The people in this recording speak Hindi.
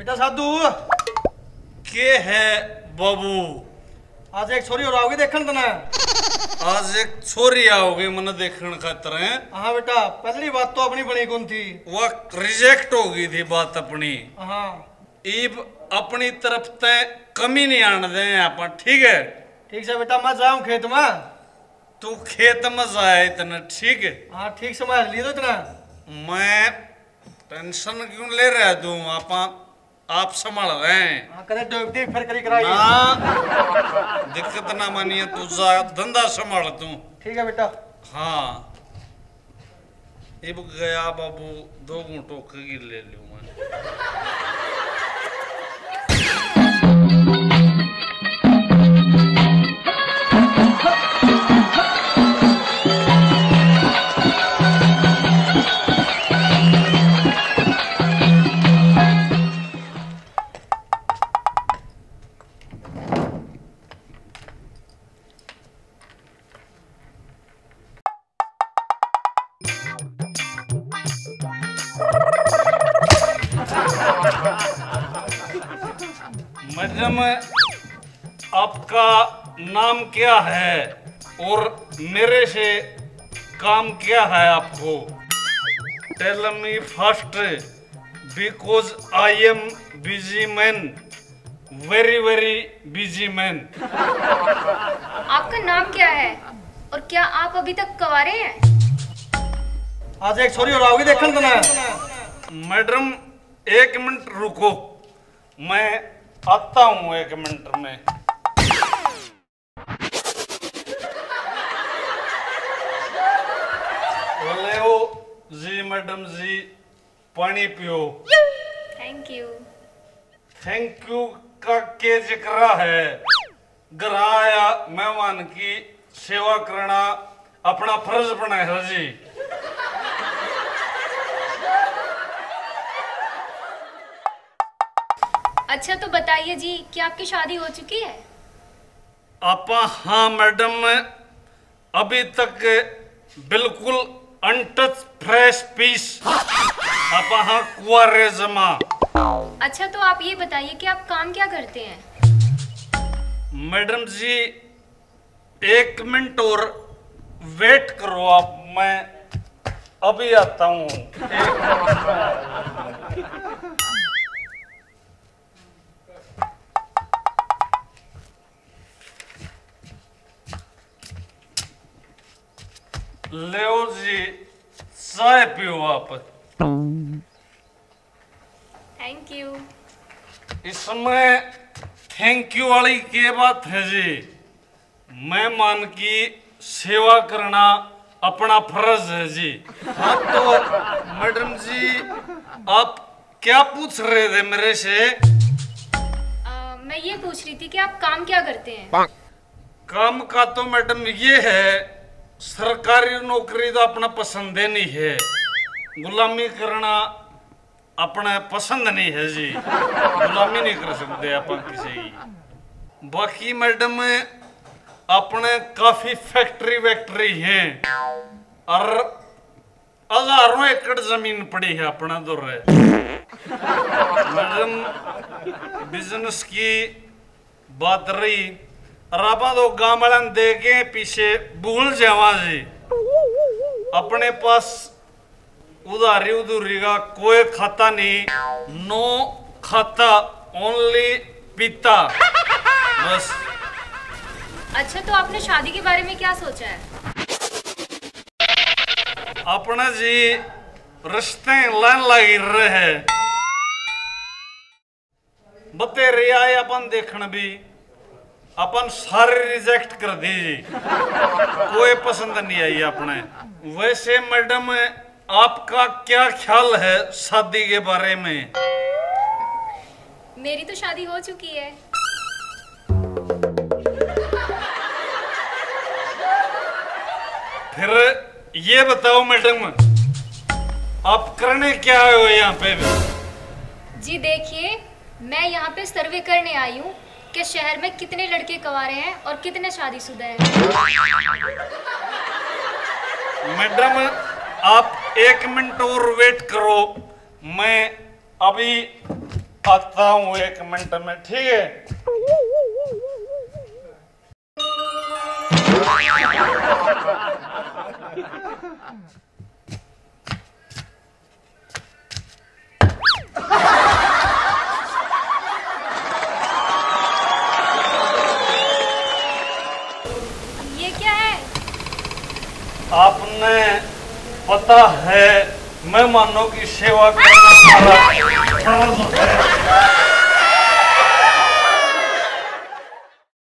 बेटा साधु के है बाबू आज एक छोरी और आओगी देखन तने। आज एक छोरी आओगी मने देखन खातर है। हाँ बेटा पहली बात तो अपनी बनी कौन थी, वो रिजेक्ट हो गई थी बात अपनी। हाँ इब अपनी तरफ ते कमी नहीं आने दें अपन, ठीक है? ठीक से बेटा मैं जाऊँ खेत में। तू खेत में जाए इतना, ठीक है? हाँ ठीक से मैं ली दो इतना। मैं टेंशन क्यों ले रहा तू, आप संभाल रहे हैं। दिक्कत ना मानिए, तू जा धंधा संभाल तू, ठीक है बेटा? हाँ इब गया बाबू, दो घूंटों की ले लूँ मैं। नाम क्या है और मेरे से काम क्या है आपको? Tell me first because I am busy man, very very busy man. आपका नाम क्या है और क्या आप अभी तक कवारे हैं? आज एक छोरी और आओगी देखन तना। मैडम एक मिनट रुको, मैं आता हूँ एक मिनट में। जी मैडम जी पानी पियो। Thank you. थैंक यू का के जिक्रा है, ग्राया मेहमान की सेवा करना अपना फर्ज बना है जी। अच्छा तो बताइए जी कि आपकी शादी हो चुकी है? आपा हाँ मैडम, अभी तक बिल्कुल अनटच फ्रेश पीस आप हाँ कुआरे जमा। अच्छा तो आप ये बताइए कि आप काम क्या करते हैं? मैडम जी एक मिनट और वेट करो आप, मैं अभी आता हूँ। लेओ जी चाय पियो आप। Thank you. इसमें थैंक यू वाली क्या बात है जी? मेहमान की सेवा करना अपना फर्ज है जी। हाँ तो मैडम जी आप क्या पूछ रहे थे मेरे से? मैं ये पूछ रही थी कि आप काम क्या करते हैं। काम का तो मैडम ये है, सरकारी नौकरी तो अपना पसंद नहीं है, गुलामी करना अपना पसंद नहीं है जी। गुलामी नहीं कर सकते अपन किसी की। बाकी मैडम अपने काफी फैक्ट्री वैक्ट्री है और हजारों एकड़ जमीन पड़ी है अपना तो है। मैडम बिजनेस की बात रही, राबा तो गांव वाले दे के पीछे भूल जावा जी। अपने पास उधारी उधूरी का कोई खाता नहीं, नो खाता ओनली पिता बस। अच्छा तो आपने शादी के बारे में क्या सोचा है? अपना जी रिश्ते लाइन लगी रहे बते रिया अपन देखने भी अपन सारे रिजेक्ट कर दी जी। कोई पसंद नहीं आई अपने। वैसे मैडम आपका क्या ख्याल है शादी के बारे में? मेरी तो शादी हो चुकी है। फिर ये बताओ मैडम आप करने क्या आए हो यहाँ पे? जी देखिए मैं यहाँ पे सर्वे करने आई हूँ कि शहर में कितने लड़के कवारे हैं और कितने शादीशुदा हैं। मैडम आप एक मिनट और वेट करो, मैं अभी आता हूँ एक मिनट में, ठीक है। आपने पता है मेहमानों की सेवा करना हमारा फर्ज है।